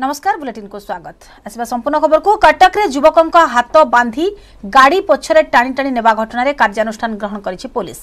नमस्कार बुलेटिन को स्वागत आसवा संपूर्ण खबर को। कटक रे युवकों का हाथ बांधी गाड़ी पछरे टाणी टाणी नेबा घटना रे कार्यानुष्ठान ग्रहण करिछि पुलिस।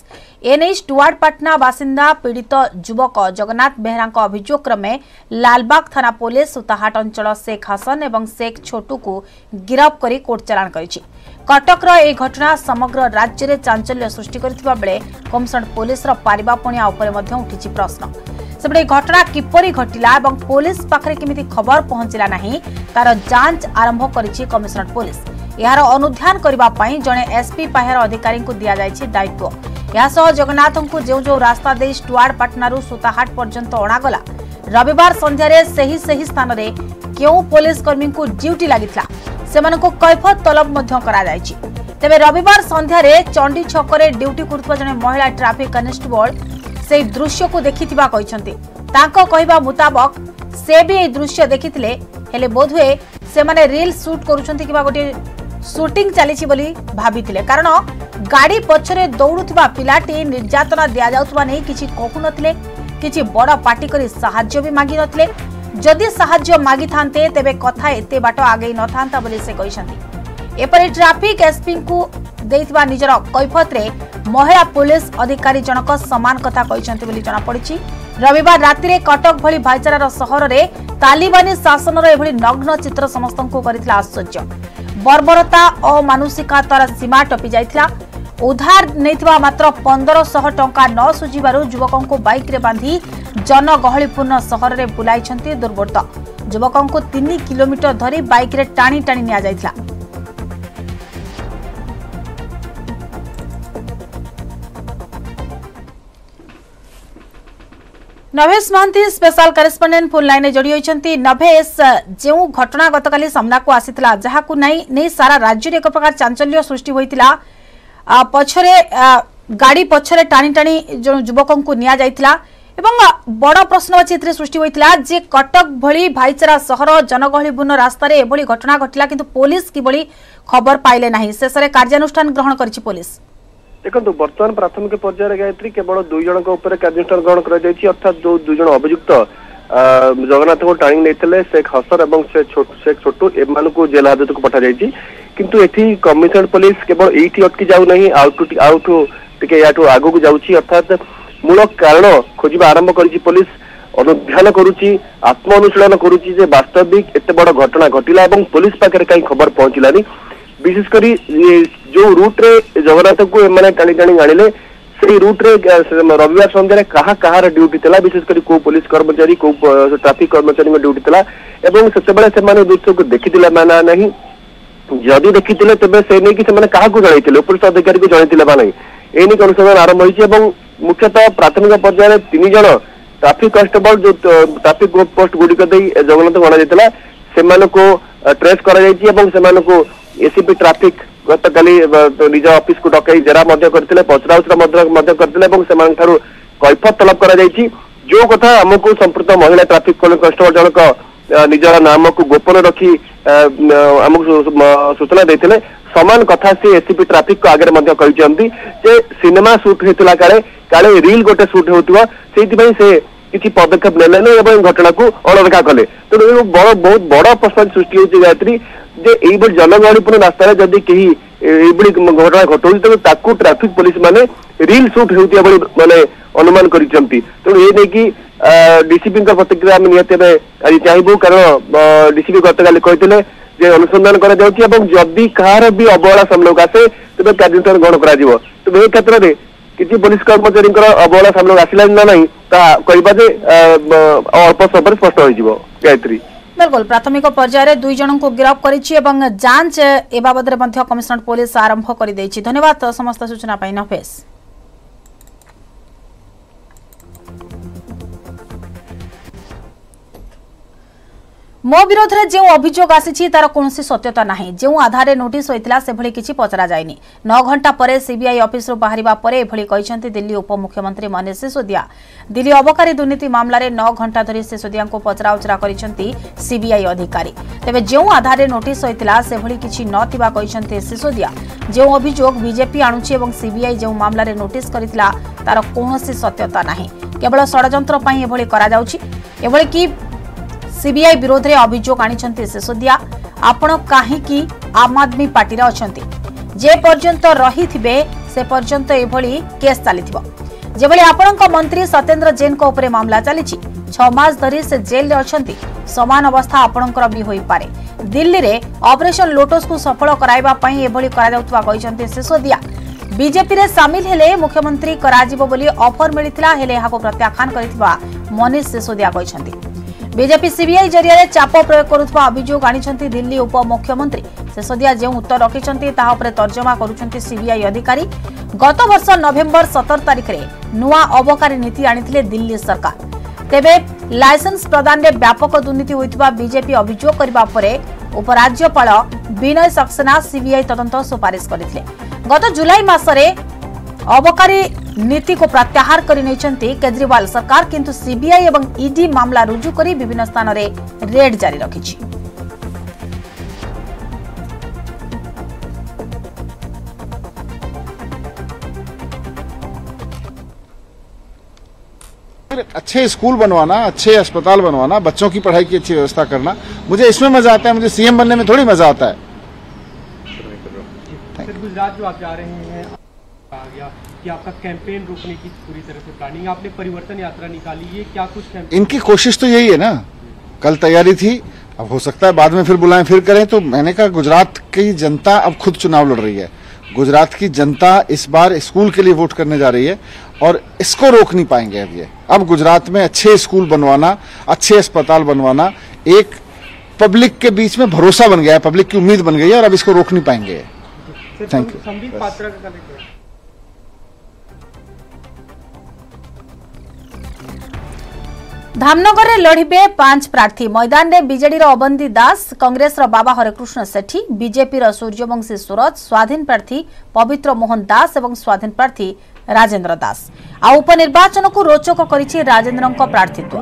एनएच टुआडपाटना बासिंदा पीड़ित युवक जगन्नाथ बेहरा अभियोग क्रमे लालबाग थाना पुलिस सुताहाट अंचल शेख हासन एवं शेख छोटू को गिरफ्त करी कोर्ट चालाण करिछि। कटक रो ए घटना समग्र राज्य रे चांचल्य सृष्टि करथिबा बेले कमिशनर पुलिस रो पारिबापणिया उपरे मध्ये उठिछि प्रश्न। सेपटे घटना किपरि घटिला एवं पुलिस पाखरे केमिति खबर पहुंचला नाही तार जांच आरंभ करिछि कमिशनर पुलिस। यार अनुध्यान करबा पई जणे एसपी पाहेर अधिकारी को दिया जायछि दायित्व। या सह जगन्नाथन को जो जो रास्ता दे टुआड पटनारू सुताहाट पर्यंत ओणागला रविवार संध्यारे सही स्थान रे क्यों पुलिस कर्मी को ड्यूटी लागितला सेमानको कैफत तलब मध्य करा जायछि। तबे रविवार संध्यारे चंडी छकरे ड्यूटी करथवा जणे महिला ट्रैफिक कनेस्टेबल से दृश्य को देखि कहवा मुताबक से भी दृश्य देखिथिले हेले बोधवे से माने रील शूट करूछंती किबा गोटे शूटिंग चली बोली भाबीथिले कारण गाड़ी पछरे दौड़ुथिबा पिलाटी निर्यातना दिया जाउतबा नै किछि कहु नथिले किछि बड़ा पार्टी करी सहाय्य भी मागी नथिले। जदि सहाय्य मागी थांते तेबे कथा एते बाट आगे नथांता बोली से कहिसंती। एपरि ट्रैफिक एसपी को देथिबा निजरा कैफत रे महिला पुलिस अधिकारी जनक समान कथा कहते बोली जना पड़ी। रविवार राति रे कटक भली भाईचारार सहर रे तालिबानी शासन रो एभली नग्न चित्र समस्त को करथिला आश्चर्य। बर्बरता अमानुषिका तार सीमा टपी जाइथिला। उधार नेथिबा मात्र 1500 टंका न सुझिबारु युवकों को बाइक रे बांधी जनगहलीपूर्ण सहर रे बुलाइछंती दुर्बृत्त। युवकों को 3 किलोमीटर धरी बाइक रे टाणी टाणी निया जाइथिला। Nabhesh Mahanti special correspondent phone line जोड़ी होती। नभेश, जो घटना गतकाली सामना को आसीतला जहाकू नहीं सारा राज्य रे एक प्रकार चांचल्य सृष्टि होइतिला। पछरे गाड़ी पछरे टाणी टाणी जो युवकों को निया जाइतिला एवं बड़ा प्रश्नवाची एथि सृष्टि होइतिला जे कटक भली भाईचारा सहर जनगहलीपूर्ण रास्ता रे एभली घटना घटिला किंतु पुलिस किभली खबर पाइले नाही शेषरे कार्यानुष्ठान ग्रहण करिछि पुलिस। देखो बर्तमान प्राथमिक पर्यायर गायत्री केवल दुई जन कार्यानुष्ठान ग्रहण कर जो दुई जन अभियुक्त जगन्नाथ को टाणी नहीं शेख हसन और शेख छोटू एम को जेल हाजत को पठा जाइए किंतु एथि कमिशनर पुलिस केवल ये अटकी जाऊ नहीं आउठू आगू जाऊँगी अर्थात मूल कारण खोजा आरंभ कर पुलिस अनुध्यान करुच्ची आत्म अनुशीलन करुच्ची वास्तविक एत बड़ घटना घटला और पुलिस पाखे कहीं खबर पहुँचलानी। विशेषकर जो रूट्रे जगन्नाथ को टाणी टाणी आने से रूट्रे रविवार सन्धार क्या क्या ड्यूटी था विशेषकर कौ पुलिस कर्मचारी कौ ट्राफिक कर्मचारी ड्यूटी था से दृश्य को देखी ना ना जदि देखी तेज से नहीं क्या जनते पुलिस अधिकारी को जनते ना एनेक अनुसंधान आरंभ हो। मुख्यतः प्राथमिक पर्यायर तीन जन ट्राफिक कनेस्टेबल जो ट्राफिक पोस्ट गुड़िक जगन्नाथ को अणा से ट्रेस कर एसीपी ट्राफिक गत काली निज ऑफिस को डकई जेरा पचराउचरा कैफत तलब कर जो कथा आमको संप्रत महिला ट्राफिक कनेस्टेबल जनक निजर नाम को गोपन रखी आमको सूचना देते सामान कथा से एसीपी ट्राफिक को आगे कहते जे सिनेमा सुट होता काले रिल गोटे सुट होता से किसी पदक्षेप ने घटना को अणदेखा कले तेणु बहुत बड़ प्रश्न सृष्टि होती गायत्री जे यही जनगहलीपूर्ण रास्तार जदि कहीं घटना घटाऊ तेज ट्राफिक पुलिस माने रिल सुट होता मानने अनुमान कर तेणु ये कि डीसीपी प्रतिक्रिया आज चाहबू कारण डीसीपी गत काली अनुसंधान करदि कहार भी अवहेला सामना आसे तेज कार्यानुष्ठान ग्रहण कर क्षेत्र में किसी पुलिस कर्मचारी अवहेला सामना आसला ना ना कहवाजे अल्प समय स्पष्ट हो गायत्री। बिल्कुल प्राथमिक पर्यायर दुई जन को गिरफ्त करिछि एवं जांच ए बाबद रे कमिशनर पुलिस आरंभ कर देछि। धन्यवाद समस्त सूचना पाई नफेस। मो विरोध रे जो अभियोग आसी तार कौन सत्यता ना जो आधार रे नोटिस होता से भली किछि पचरा जायनी। 9 घंटा पर सीबीआई ऑफिस रो बाहरिबा परे एभली कहिसंती दिल्ली उपमुख्यमंत्री मनीष सिसोदिया। दिल्ली अबकारी दुर्नीति मामलें 9 घंटा धरी सिसोदिया को पचराउचरा करिसंती सीबीआई अधिकारी। तेबे जो आधार रे नोटिस होता से भली किछि नथिबा कहिसंती सिसोदिया। जो अभियोग बीजेपी आणुछि एवं सीबीआई जो मामलें नोटिस करितला तार कौन सत्यता ना केवल षड्यंत्र एभली करा जाउछि। एभली कि सीबीआई विरोध में अभियोग आनी सिसोदिया आपण कहीं आम आदमी पार्टी अंति जे पर्यंत रही थे से पर्यंत एभली केस चली जेभली आपण मंत्री सत्येन्द्र जैन उपर मामला चली 6 मास धरी से जेल में समान अवस्था आपणकर भी हो पारे। दिल्ली में ऑपरेशन लोटस को सफल कराइबा पई एभली करा कहते सिसोदिया। बीजेपी रे सामिल हेले मुख्यमंत्री कराजिबो बोली ऑफर मिलिथिला हेले हाको प्रत्याख्यान करितबा मनीष सिसोदिया कहते। बीजेपी सीबीआई जरिया चाप प्रयोग करुवा अभियोग आनी दिल्ली उप मुख्यमंत्री सिसोदिया जो उत्तर रखिंट तर्जमा करुंट सीबीआई अधिकारी। गत वर्ष नवेम्बर 17 तारीख में नुआ अबकारी नीति आनी दिल्ली सरकार तेबे लाइसेंस प्रदान में व्यापक दुर्नीति होता बीजेपी अभियोग करबा परे उपराज्यपाल विनय सक्सेना सीबीआई तदंत सुपारिश करथिले। गत जुलाई मासरे अबकारी नीति को प्रत्याहार करि नैचंती केजरीवाल सरकार किंतु सीबीआई एवं ईडी मामला रुजु करी विभिन्न स्थान रे रेड जारी रखिछि। अच्छे स्कूल बनवाना, अच्छे अस्पताल बनवाना, बच्चों की पढ़ाई की अच्छी व्यवस्था करना, मुझे इसमें मजा आता है। मुझे सीएम बनने में थोड़ी मजा आता है। गुजरात जो आप जा रहे हैं कि आपका कैंपेन रोकने की पूरी तरह से प्लानिंग, आपने परिवर्तन यात्रा निकाली, ये क्या कुछ इनकी कोशिश तो यही है ना। कल तैयारी थी, अब हो सकता है बाद में फिर बुलाएं फिर करें। तो मैंने कहा गुजरात की जनता अब खुद चुनाव लड़ रही है। गुजरात की जनता इस बार स्कूल के लिए वोट करने जा रही है और इसको रोक नहीं पाएंगे। अब ये अब गुजरात में अच्छे स्कूल बनवाना, अच्छे अस्पताल बनवाना एक पब्लिक के बीच में भरोसा बन गया है, पब्लिक की उम्मीद बन गई है और अब इसको रोक नहीं पाएंगे। Thank you. धामनगर में लड़े 5 प्रार्थी मैदान में बीजेडी अवंती दास, कांग्रेस बाबा हरेकृष्ण सेठी, बीजेपी सूर्यवंशी सुरज, स्वाधीन प्रार्थी पवित्र मोहन दास और स्वाधीन प्रार्थी राजेन्द्र दास। आ उपनिर्वाचन को रोचक करिछि राजेन्द्र प्रार्थित्व।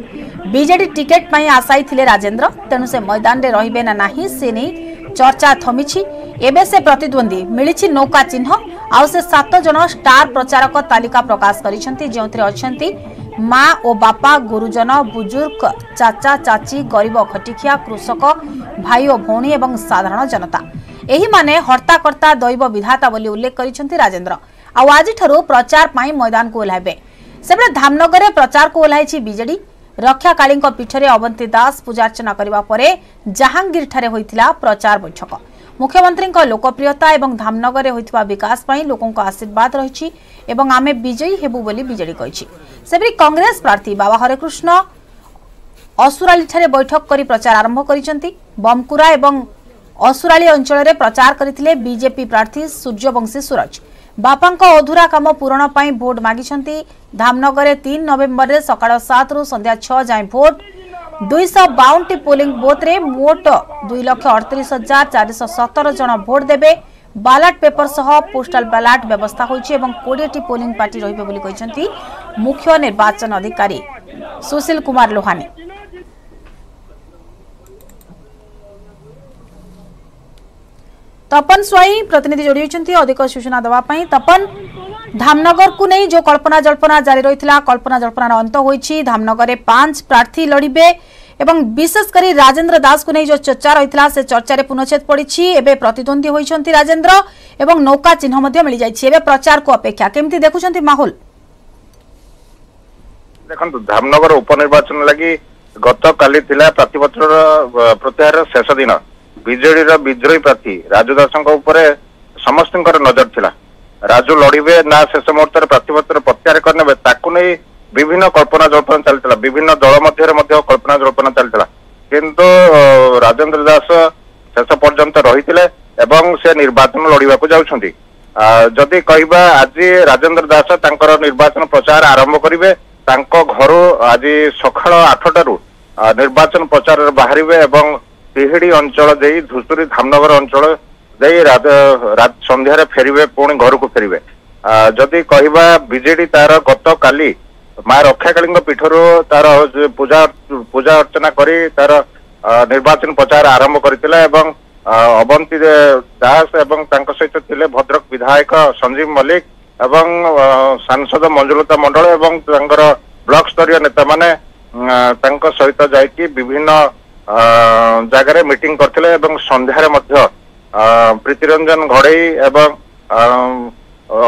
बीजेडी टिकेट पर आशायी थिले राजेन्द्र, तेणु से मैदान में रहिबे ना नहीं से नहीं चर्चा थमिछि। एबे से प्रतिद्वंदी मिलिछि नौका चिन्ह। आ से 7 जन स्टार प्रचारक तालिका प्रकाश करिछन्ति, जेउथरे अछन्ति माँ और बापा, गुरुजन, बुजुर्ग, चाचा चाची, गरीब खटिखिया, कृषक भाई और भौणी एवं साधारण जनता एही माने हर्ताकर्ता दैव विधाता बोली उल्लेख करिसेंति राजेन्द्र। आज प्रचार पाई मैदान को ओह्लाइबे। सेबे धामनगर में प्रचार को ओह्लाइछि बीजेडी। रक्षा काली पीठे अवंती दास पूजार्चना करबा परे जहांगीर ठारे होइतिला प्रचार बैठक। मुख्यमंत्री लोकप्रियता और धामनगर में होता विकास लोकों का आशीर्वाद रही आमे विजयी हेबू बोली बीजेडी कही। सेपरी कांग्रेस प्रार्थी बाबा हरेकृष्ण असुराली बैठक कर प्रचार आरंभ कर। बमकुरा एवं असुराली अंचल में प्रचार करते बीजेपी प्रार्थी सूर्यवंशी सुरज। बापा अधूरा काम पूरण पर भोट मागिंट। धामनगर में 3 नवेम्बर सका 7 संध्या 6 जाए भोट। 252 पोलिंग बूथ में मोट 2,38,417 जन भोट देवे। बालाट पेपर सह पोस्टाल बालाट व्यवस्था होइछि एवं 20टी पोलिंग पार्टी रहिबे बोली कहिसंती मुख्य निर्वाचन अधिकारी सुशील कुमार लोहानी। तपन स्वाई प्रतिनिधि जोड़ी होइसंती अधिक सूचना दवा पई। तपन, धामनगर को नहीं जो कल्पना जल्पना जारी रही था, कल्पना जल्पनार अंत होइछि। धामनगर में 5 प्रार्थी लड़े एवं विशेषकर राजेन्द्र दास को नहीं जो चर्चा रही था से चर्चा पुनच्छेद पड़ी। एवं प्रतिद्वंदी होइछन्ती राजेन्द्र एवं नौका चिन्ह मध्य मिल जाइछि। एवं प्रचार को अपेक्षा केमती देखुछन्ती माहौल? देखंतु धामनगर उपनिर्वाचन लगी गत काली थिला प्रतिपत्र प्रत्याहार शेष दिन। बीजेडी रा विद्रोही प्रार्थी राजू दासंक उपरे समस्तंकर नजर थिला। राजू लड़े ना शेष मुहूर्त प्रार्थीपत्र प्रत्याहार करने ताकू नहीं विभिन्न कल्पना जल्पना चलता, विभिन्न दल मध्य कल्पना जल्पना चलता, किंतु राजेन्द्र दास शेष पर्यंत रही से निर्वाचन लड़ाक जदि कह आज राजेन्द्र दास निर्वाचन प्रचार आरंभ करेंगे। घर आज सका 8 टारू निर्वाचन प्रचार बाहर और तिहिड़ी अंचल दे धूसुरी धामनगर अंचल दे सन्धार फेरवे पुणी घर को फेरवे। जदि कह बीजेडी तार गत काली माँ रक्षाकाली पीठर तार पूजा अर्चना करी तार निर्वाचन प्रचार आरंभ करथिला। अवंती दास एवं सहित थिले भद्रक विधायक संजीव मल्लिक एवं सांसद मंजुलता मंडल एवं ब्लॉक स्तरीय नेता माने सहित जाई विभिन्न जगार मीटिंग करथिले एवं संध्यारे मध्य प्रीतिरंजन घड़ई एवं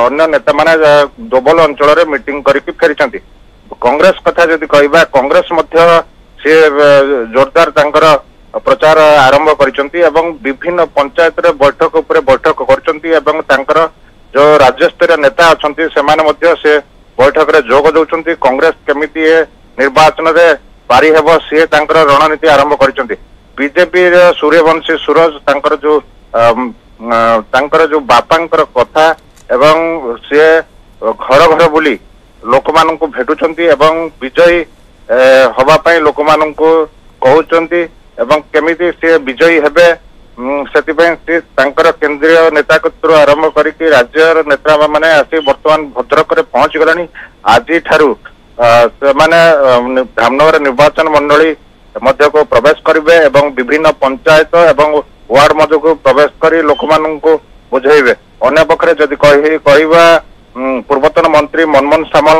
अन्य नेता माने दोबल अंचल रे मीटिंग करके फेरिसंती। कांग्रेस कथा जदि कहबा कांग्रेस मध्य से जोरदार तांकर प्रचार आरंभ करचंती एवं विभिन्न पंचायत रे बैठक ऊपर बैठक करचंती एवं तांकर जो राज्य स्तरीय नेता अछंती सेमाने मध्य से बैठक रे जोग दउचंती। कांग्रेस केमिति निर्वाचन रे पारी हेबो से तांकर रणनीति आरंभ करचंती। बीजेपी रे सूर्यवंशी सूरज तांकर जो बापांकर कथा एवं से घर घर बुली लोक मान को भेटुचंती एवं विजयी हवा पई लोक मान को कहउचंती एवं केमिति से विजयी हेबे सेति पई से तांकर केंद्रीय नेता कत्रो आरंभ करिकि राज्यर नेता माने आसी वर्तमान भद्रक रे पहुंच गलानी। आजि थारु माने धामनगर निर्वाचन मंडली मध्य को प्रवेश करेंगे एवं विभिन्न पंचायत एवं वार्ड मध्य को प्रवेश करी लोक मान को बुझेबे। अन्य पक्षे जदि कहवा पूर्वतन मंत्री मनमोहन सामल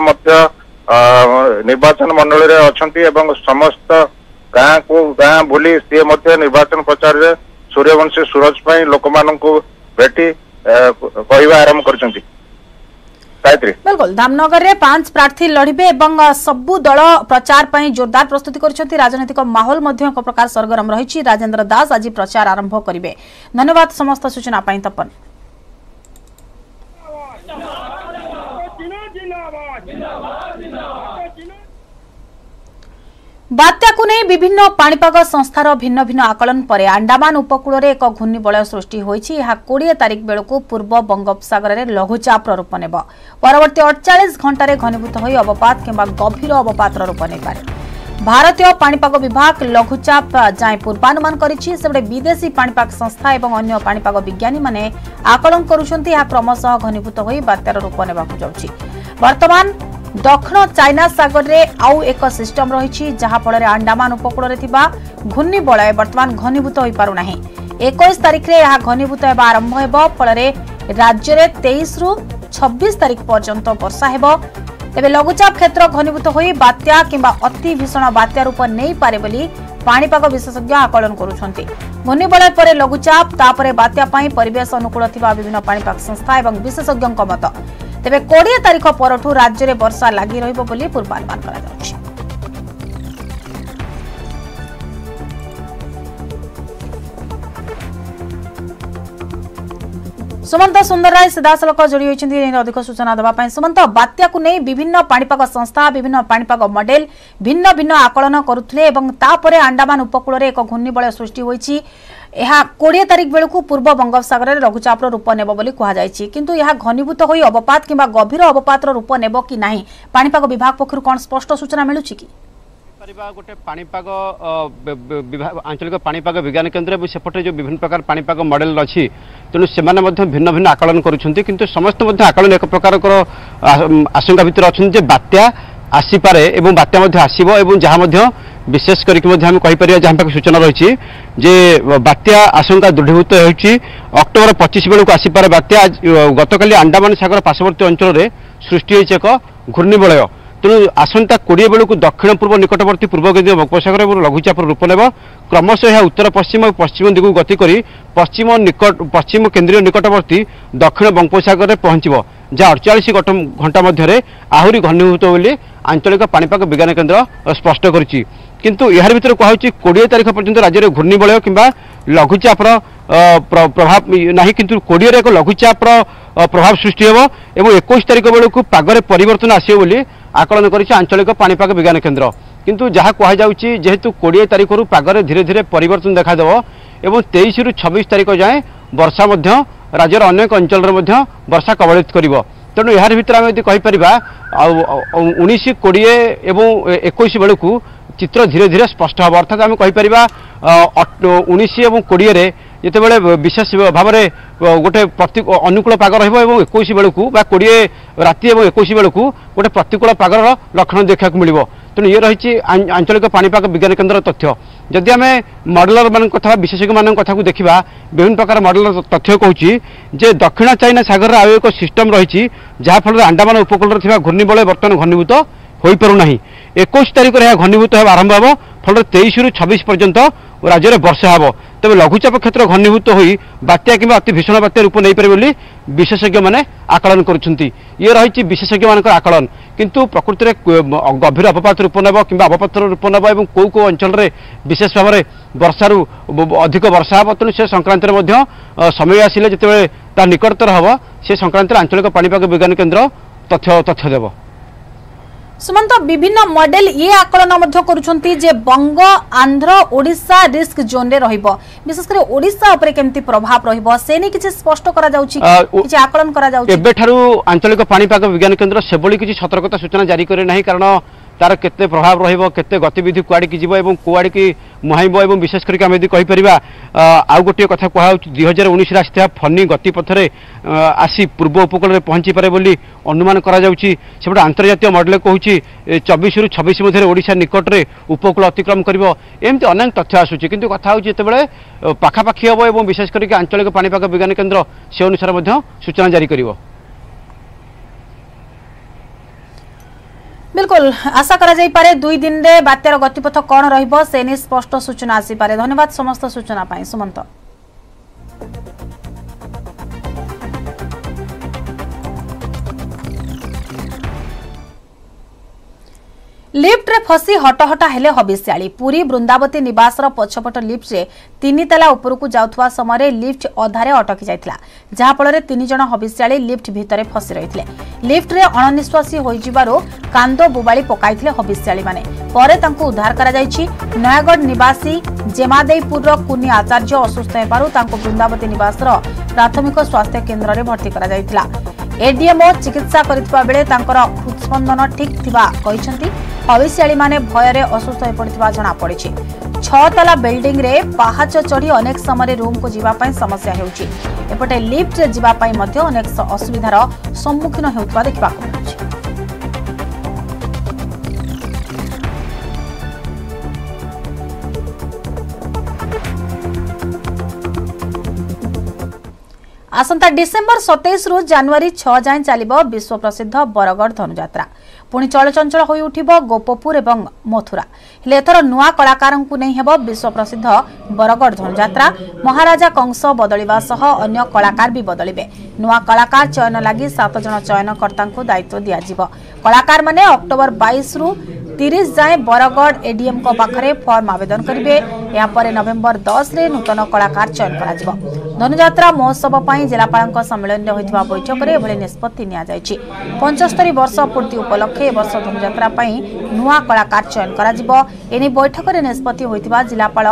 निर्वाचन मंडली रे अछंती एवं समस्त गाँ को गाँ बुली सी मध्य निर्वाचन प्रचार रे सूर्यवंशी सूरज पई लोक मान को भेटी कहवा आरंभ करछंती। बिल्कुल धामनगर में 5 प्रार्थी लड़े एवं सबु दल प्रचार पर जोरदार प्रस्तुति कर राजनीतिक माहौल एक प्रकार सरगरम रही। राजेंद्र दास आज प्रचार आरंभ करेंगे। धन्यवाद समस्त सूचना पाई तपन। बात्या को नहीं विभिन्न पाणीपाग संस्थार भिन्न भिन्न आकलन पर आंडामान उपकूल में एक घूर्णिबलय सृष्टि होती। यह 20 तारिख बेलू पूर्व बंगोपसगर में लघुचापर रूप नेब। परवर्ती 48 घंटे घनीभूत हो अवपात किंबा गभीर अवपातर रूप ने पारे। भारतीय पाणीपाग विभाग लघुचाप जाए पूर्वानुमान कर विदेशी पाणीपाग संस्था और अन्य पाणीपाग विज्ञानी मैंने आकलन करुँच। क्रमशः घनीभूत हो बात्यार रूप ने बर्तमान दक्षिण चाइना सागर में आउ एक सिस्टम रही जहाँफल आंडामान उपकूल में घूर्णिबलय बर्तमान घनीभूत हो पारना। 21 तारिख में यह घनीभूत होगा आरंभ हो फल राज्य में 23 रु 26 तारिख पर्यंत वर्षा हो। तेज लघुचाप क्षेत्र घनीभूत हो बात्या किंबा अति भीषण बात्या रूप नहीं पारे बोली पाणीपाग विशेषज्ञ आकलन करुंच। घूर्णिबलय पर लघुचाप तापर बात्या परिवेश अनुकूल थिबा विभिन्न पाणीपाग संस्था और विशेषज्ञों मत। तेबे 20 तारिख पर राज्य में वर्षा लगी रहिबो बोली पूर्वानुमान करा जाउछि। सुमंत सुंदर राय सीधासलख जोड़ी होइछिन्थि अधिक सूचना देबा पई। सुमंत बात्या को नहीं विभिन्न पाणीपाग संस्था विभिन्न पाणीपाग मॉडल भिन्न भिन्न आकलन करुथले एवं तापरे आंडामान उपकूल रे एक घूर्णिबलय सृष्टि होइछि। यह 20 तारिख बेलू पूर्व बंगोपसगर में लघुचापर रूप नेब बोली कहुई किंतु यह घनीभूत हो अवपात किंबा गभीर अवपातर रूप नेब कि नाही पाणीपाग विभाग पक्षर कौन स्पष्ट सूचना मिलूछि कि गोटे पाणीपाग आंचलिक पाणीपाग विज्ञान केन्द्र और सेपटे जो विभिन्न प्रकार पाणीपाग मॉडल अच्छी तेणु से भिन्न भिन्न आकलन करुँच। किंतु समस्त आकलन एक प्रकार आशंका भितर अच्छा बात्या आसीपे और बात्या आसब और जहाँ विशेष करके जहाँ सूचना रही जे बात्या आशंका दृढ़ीभूत होती। अक्टोबर 25 बेलू आसीपे बात्या गतकाली आंडामान सागर पार्श्वर्त अंचल में सृष्टि होती एक घूर्णिबलय। तेणु आसंता 20 बेलू दक्षिण पूर्व निकटवर्ती पूर्व केन्द्रीय बंगोपसागर और लघुचाप रूप नेब। क्रमशः यह उत्तर पश्चिम और पश्चिम दिगु गति कर पश्चिम केन्द्रीय निकटवर्ती दक्षिण बंगोपसागर में पहुंचब जहाँ 48 घंटा मध्य आहरी घनीभूत बोली आंचलिक पाणीपाग विज्ञान केन्द्र स्पष्ट कर। किंतु यार भीतर कहूँ 20 तारिख पर्यंत राज्य में घूर्णिबलय किंबा लघुचापर प्रभाव नहीं किंतु 20 एक लघुचापर प्रभाव सृष्टि होबो एवं 21 तारिख बेलू पागर परिवर्तन आसियो बोली आकलन करिछि आंचलिक पाणीपाग विज्ञान केन्द्र। किंतु जहाँ कहुच्ची जेहेतु 20 तारिख पागर धीरे धीरे परिवर्तन देखादेव एवं 23 रु 26 तारिख जाए वर्षा राज्यर अनेक अंचल वर्षा कबलित कर। तेणु यार भीतर आम यदि कहीपर 19, 20 एवं 21 बेलू चित्र धीरे धीरे स्पष्ट हम। अर्थात आम कहीपर 19 और 20 जितेबाला विशेष भाव में गोटे प्रति अनुकूल पाग रही 21 बेलू 20 राति और 21 बेलू गोटे प्रतिकूल पागर लक्षण देखा मिले। तेणु ये रही आंचलिक पाणीपाग विज्ञान केन्द्र तथ्य। जदि आम मॉडलर मान कथा विशेषज्ञ मान कथा को देखा विभिन्न प्रकार मॉडलर तथ्य कहूँ जे दक्षिण चाइना सागर आउ एक सिस्टम रही जहाँफल आंडामान उपकूल में घूर्णिबलय बर्तमान घनीभूत हो पारना। 21 तारिख यह घनीभूत आरंभ हम फल 23 ରୁ 26 पर्यंत राज्य में वर्षा हे तेज लघुचाप क्षेत्र घनीभूत हो बात्या कि अति भीषण बात्या रूप नहीं पारे विशेषज्ञ मैंने आकलन कर विशेषज्ञ मान आकलन किंतु प्रकृति में गभीर अपपात रूप नेब कि अपपात रूप नेब और कौ कौ अंचल विशेष भाव में वर्षार अधिक वर्षा हे तेणु से संक्रांत में समय आसिले जिते तार निकटतर हे से संक्रांत आंचलिक पाणीपाग विज्ञान केन्द्र तथ्य देव। सुमंत विभिन्न मॉडल ये आकलन जे बंग आंध्र ओडिशा रिस्क जोन रे रहिबो विशेषकर ओडिशा उपरे केमती प्रभाव रहिबो से नै किछि स्पष्ट करा जाउछि किछि आकलन करा जाउछि एबे थारु आंचलिक पाणीपाग विज्ञान केन्द्र सेबोली किछि सतर्कता सूचना जारी करे नाही कारण तार केते प्रभाव रहिबो केते गतिविधि कुआडी कि जिवो एवं कुआडी कि मुहाइबो एवं विशेष करिक हम यदि कहि परिबा आ गोटे कथा कहआ 2019 राष्ट्रीय फनी गति पथरे आसी पूर्व उपकूल में पहुंची पारे बोली अनुमान करा जाउछि सेबड अंतर्राष्ट्रीय मॉडल कहउछि 24 ରୁ 26 मध्ये ओडिशा निकट रे उपकूल अतिक्रम करिवो एमते अनेक तथ्य आसुछि किंतु कथा होछि जते बेले पाखापाखी हेबो एवं विशेष करिक आंचलिक पाणीपाग विज्ञान केन्द्र से अनुसार मध्ये सूचना जारी करिवो। बिल्कुल आशा करा जाई पारे 2 दिन रे बात्यार गतिपथ कोन रहिबो से नै स्पष्ट सूचना आसी पारे। धन्यवाद समस्त सूचना पाई सुमंत। लिफ्ट रे फसी हटहटा हेले हबिश्याली पूरी बृंदावती निवास पछपट लिफ्ट रे 3 तला उपरकू जाउथवा समय लिफ्ट अधारे अटकी जाइतला जहा फल रे 3 जण हबिश्याली लिफ्ट भितरे फसी रहितले लिफ्ट रे अणनिश्वासी होई जिवारो कांदो बुबाली पकाइतले हबिश्याली माने परे तांको उद्धार करा जायछि। नयागढ़ निवासी जेमादेईपुर कुनी आचार्य असुस्थ हेबारु तांको बृंदावती निवास प्राथमिक स्वास्थ्य केन्द्र रे भर्ती करा जाइतला एडीएमओ चिकित्सा करितबा बेले तांकर हृदस्पंदन ठीक थिबा कहिसंती हबिश्याली माने भय रे असुस्थ हो पड़ता जना पड़ी 6 तला बिल्डिंग रे पाहाच चढ़ी अनेक समय रूम को जीवापाई समस्या होउछि एपटे लिफ्ट रे जीवापाई मध्ये अनेक असुविधार सम्मुखीन होउतबा देखबा को मिलुछि। आसंता डिसेंबर 27 रु जनवरी 6 जाए चलिबो विश्व प्रसिद्ध बरगढ़ धनुयात्रा पुणी चलचंचल हो उठिब गोपपुर एवं मथुरा हेले एथर नुआ कलाकारंकु नै हेबो विश्व प्रसिद्ध बरगढ़ धनुयात्रा महाराजा कंस बदलिबा सह अन्य कलाकार भी बदलिबे नुआ कलाकार चयन लागि 7 जण चयनकर्तांकु दायित्व दियाजिबो कलाकार माने अक्टोबर 22 रु 30 जाए बरगढ़ एडीएम को पाखरे फॉर्म आवेदन करिवे या परे नवेंबर 10 रे नूतन कलाकार चयन कराजिबो धनुयात्रा महोत्सव पई जिलापालंक सम्मेलन रे होइथिबा बैठक रे एबले निष्पत्ति निया जायछि 75 वर्ष पूर्ति उपलक्ष वर्ष धनुयात्रा नुआ कलाकार चयन कर बैठक में निष्पत्ति होता जिलापाल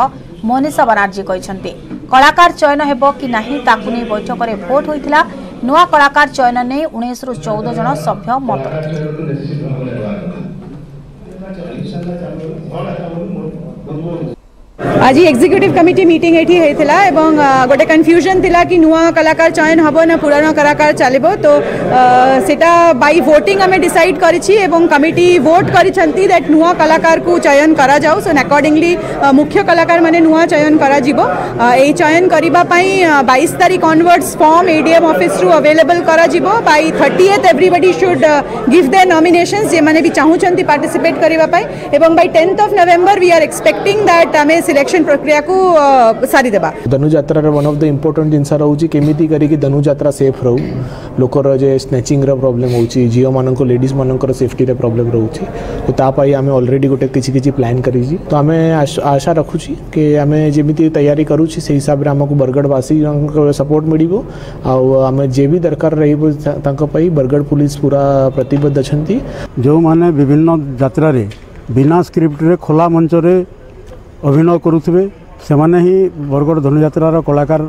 मनीषा बनार्जी कहते कलाकार चयन हो कि नहीं बैठक में भोट होता नुआ कलाकार चयन नहीं 19 ରୁ 14 जन सभ्य मत रखिले। आज एक्जिक्यूटिव कमिटी मीटिंग एवं गोटे कन्फ्यूजन थिला कि नुआ कलाकार चयन हबो ना पुराना कलाकार चलो तो सेटा बाय वोटिंग आम डिसाइड करिछि एवं कमिटी वोट करिछंती दैट नुआ कलाकार को चयन करा जाऊ सो अकॉर्डिंगली मुख्य कलाकार माने नुआ चयन करा जिवो ए चयन करिबा पई 22 तारिख ऑनवर्ड्स फॉर्म एडीएम ऑफिस रु अवेलेबल करा जिवो by 30th everybody should give their nominations जे माने भी चाहुचंती पार्टिसिपेट करिबा पई एवं by 10th of November we are expecting that आम सिलेक्शन प्रक्रिया को सारी देबा धनुयात्रा रे वन ऑफ द इंपोर्टेंट जिंसा रहउची केमिति करी कि धनुयात्रा सेफ रहू लोकर जे स्नेचिंग रे प्रॉब्लम होउची जियो मानन को लेडीज मानन को सेफ्टी रे प्रॉब्लम रहउची तो ता पाई हमें ऑलरेडी गोटे किछि किछि प्लान करी जी तो हमें आशा रखुची कि हमें जेमिति तैयारी करूची से हिसाब रे हमको बरगढ़ वासी को सपोर्ट मिलिबो आ हमें जे भी दरकार रहिबो तांको पाई बरगढ़ पुलिस पूरा प्रतिबद्ध अछंती जो माने विभिन्न यात्रा रे बिना स्क्रिप्ट रे खोला मंच रे अभिनय करुवे से बरगढ़ धनुयात्रार कलाकार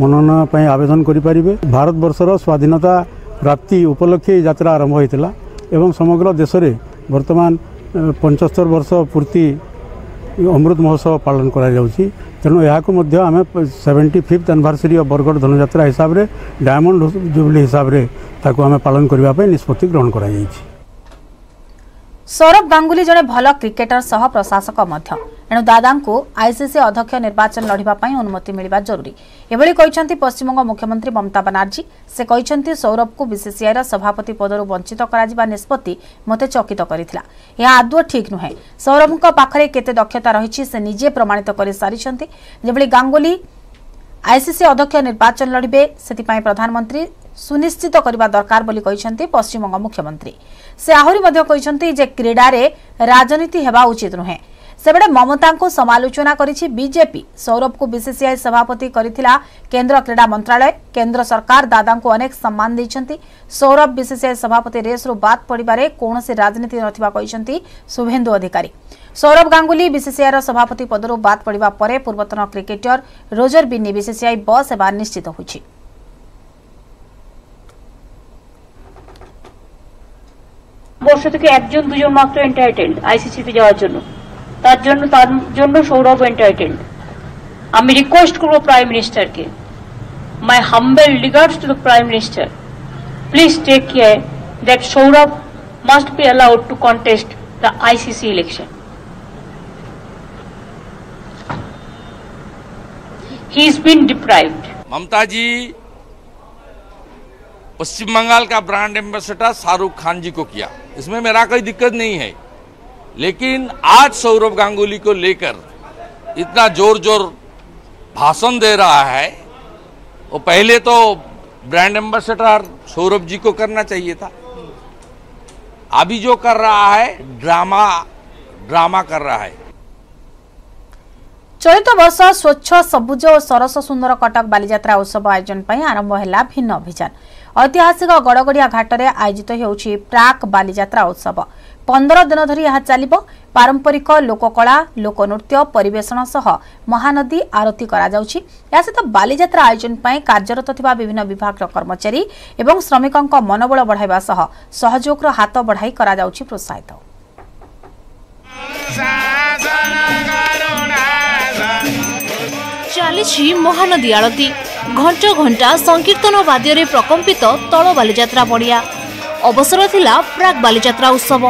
मनोनयन आवेदन करें भारत बर्षर स्वाधीनता प्राप्ति उपलक्षे यात्रा आरंभ होता एवं समग्र देश में वर्तमान 75 वर्ष पूर्ति अमृत महोत्सव पालन कर तेणु यह आम 75th anniversary of Bargarh Dhanuyatra हिसाब से डायमंड जुबली हिसाब से आम पालन करने निष्पत्ति ग्रहण कर। सौरभ गांगुली जड़े भल क्रिकेटर सह प्रशासक एणु दादा को आईसीसी अध्यक्ष निर्वाचन लड़िबा पई अनुमति मिलवा जरूरी। एभली कहते पश्चिमबंग मुख्यमंत्री ममता बनार्जी से कहते सौरभ को बीसीसीआईर सभापति पदर वंचित करा निष्पत्ति मते चकित करिथिला। यह आदौ ठीक नुहे। सौरभ पाखरे केते दक्षता रही से निजे प्रमाणित कर सारिछन्ते। जेभली गांगुली आईसीसी अध्यक्ष निर्वाचन लड़बे से प्रधानमंत्री सुनिश्चित करने दरकार बोली पश्चिमबंग मुख्यमंत्री। से आहरी जे क्रीडा रे राजनीति हेबा उचित नुहे। सेबड़े ममता को समालोचना करिछि बीजेपी। सौरभ को बीसीसीआई सभापति करिथिला केंद्र क्रीडा मंत्रालय। केंद्र सरकार दादा को अनेक सम्मान देइछन्ति। सौरभ बीसीसीआई सभापति रेस रु बाद पड़िबारे कोनोसी राजनीति नथिबा कहिसन्ति शुभेन्दु अधिकारी। सौरभ गांगुली बीसीसीआईर सभापति पदरु बाद पड़िबा परे पूर्वतन क्रिकेटर रोजर बिन्नी बीसीसीआई बस हेबा निश्चित होछि। বর্ষ থেকে একজন দুজন মাত্র এন্টারটেইনড আইসিসিতে যাওয়ার জন্য। তার জন্য সৌরভ এন্টারটেইনড। আমি রিকোয়েস্ট করব প্রাইম মিনিস্টারকে, my humble regards to the prime minister, please take care that Sourav must be allowed to contest the ICC election. He is been deprived. Mamata ji Paschim Bengal का ब्रांड एम्बेसडर शाहरुख खान जी को किया, इसमें मेरा कोई दिक्कत नहीं है। लेकिन आज सौरभ गांगुली को लेकर इतना जोर जोर भाषण दे रहा है, वो पहले तो ब्रांड एम्बेसडर सौरभ जी को करना चाहिए था। अभी जो कर रहा है ड्रामा कर रहा है। चलित वर्ष स्वच्छ सबुज और सरस सुंदर कटक बालीजात्रा उत्सव आयोजन पर आरंभ है भिन्न अभियान। ऐतिहासिक गड़गड़िया घाट में आयोजित होउछि प्राक बालीजात्रा उत्सव। 15 दिन धरी यह चलिब। पारंपरिक लोककला, लोकनृत्य परिवेषण सह महानदी आरती करायाउछि। या सहित बालीजात्रा आयोजन पर कार्यरत थिबा विभिन्न विभाग कर्मचारी एवं श्रमिकों मनोबल बढ़ाइबा सह सहयोग हाथ बढ़ाई करायाउछि प्रोत्साहित। चली महानदी आरती घंटा घंटा संकीर्तन वाद्य प्रकंपित तल बालीजात्रा पड़िया अवसर थिला प्राक बालीजात्रा उत्सव।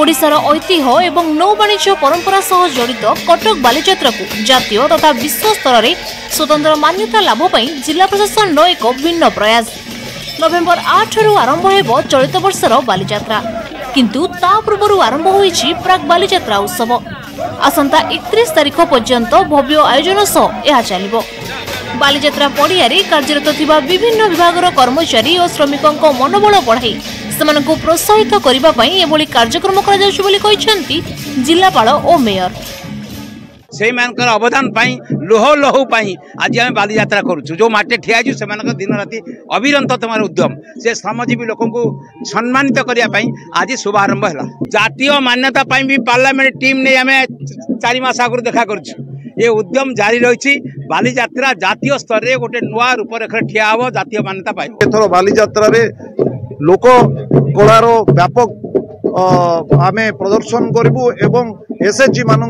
ओडिशार ऐतिह्य एवं नौवाणिज्य परंपरा सह जड़ित कटक बालीजात्रा को जातीय तथा विश्व स्तर में स्वतंत्र मान्यता लाभ पाई जिला प्रशासन एक भिन्न प्रयास। नवेम्बर 8 आरंभ हो चलित वर्षर बालीजात्रा, किंतु ता पूर्व आरंभ होइछि प्राक बालीजात्रा उत्सव। आसंता 31 तारीख पर्यंत भव्य आयोजन सह यह चलिब। बालीजात्रा पड़िया कार्यरत थिबा विभिन्न विभागर कर्मचारी और श्रमिकों मनोबल बढ़ाई सेमानकु प्रोत्साहित करिबा पई एभली कार्यक्रम करा जाउछि बोली कहिसंती जिलापाल और मेयर। से मानकर अवदान लोह लोह आज आम बालीजात्रा करूँ। जो माटे ठिया से दिन राति अविरंत तुम्हार उद्यम से श्रमजीवी लोक को सम्मानित करने आज शुभारंभ है। जातीय मान्यता भी पार्लियामेंट टीम नहीं आम 4 मास आगु देखा कर उद्यम जारी रही। बालीजात्रा जातीय स्तर में गोटे नुआ रूपरेखा ठिया हे जातीय मान्यता पाइब। बालीजात्रा लोक कलार व्यापक आम प्रदर्शन करूँ एवं एसएचजी मानू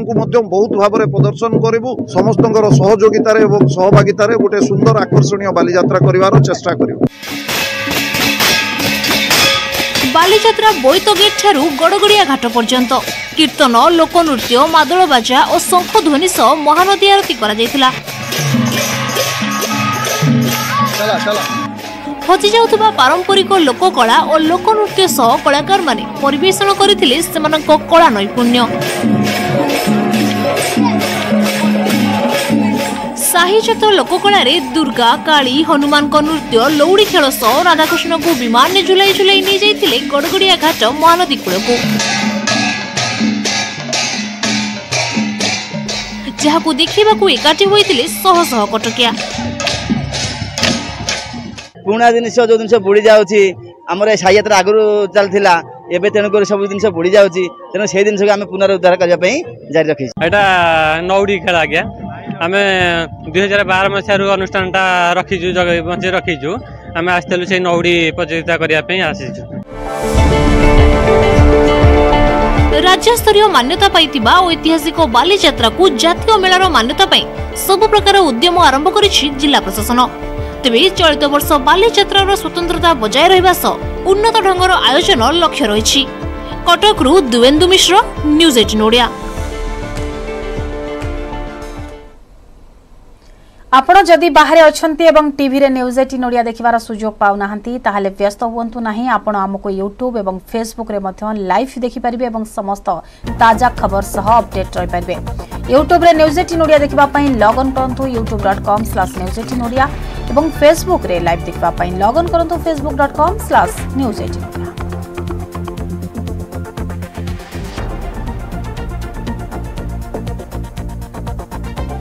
बहुत भाव में प्रदर्शन करूँ। समस्त सहयोगितार एवं सहभागितार गोटे सुंदर आकर्षणीय बालीजात्रा करिवारो चेष्टा करूँ। बालीजात्रा बोईतगेट ठारू गड़गड़िया घाट पर्यंत कीर्तन, लोकनृत्य, मादल बाजा और शंख ध्वनि सह महानदी आरती करा जायतिला। खजी जाउथबा पारंपरिक लोककला और लोकनृत्य सह कलाकार माने परिवेषण करथिले सेमानक कला नैपुण्य। साहिजात लोककला रे दुर्गा, काली, हनुमान को नृत्य, लौड़ी खेल सह राधाकृष्ण को विमान ने झुलाई झुलाई नहीं जाइतिले गड़गड़िया घाट महानदी कूलकू, जहां देखिबाकू एकाठी होइतिले शह शह कटकिया। पुणा जिनस जो जिन बुड़ी जामर साई यात्रा आगु चलता है एवं तेणुक सब जिन बुड़ी जाऊँच तेना से जिन आम पुनरुद्धार करने जारी रखी। एटा नौड़ी खेल आज्ञा आम 2012 मसीह अनुष्ठान रखीचु बचे रखीचु आम आसलु से नौड़ी प्रतियोगिता करने आसीचु। राज्य स्तर मान्यता पाइथिबा ऐतिहासिक बालीजात्रा को जातीय मेलार मान्यता पाई सब प्रकार उद्यम आरंभ करिछि जिला प्रशासन। तेबे चलित वर्ष बालीजात्रार स्वतंत्रता बजाय रहिबा सह उन्नत ढंगर आयोजन लक्ष्य रहिछि। कटकरू दुवेन्दु मिश्र, न्यूज 18 ओडिया। आपण जदि बाहर अछंती एवं टीवी रे न्यूज 18 ओडिया देखिबार सुयोग पाउ नाहंती ताहाले व्यस्त होवंतु नाही। आपण हमको यूट्यूब एवं फेसबुक रे मध्य लाइव देखि परिबे एवं समस्त ताजा खबर सह अपडेट रहि परिबे। यूट्यूब रे न्यूज 18 ओडिया देखिबा पई लॉग इन करंतु youtube.com/news18odia एवं फेसबुक रे लाइव देखिबा पई लॉग इन करंतु facebook.com/news18।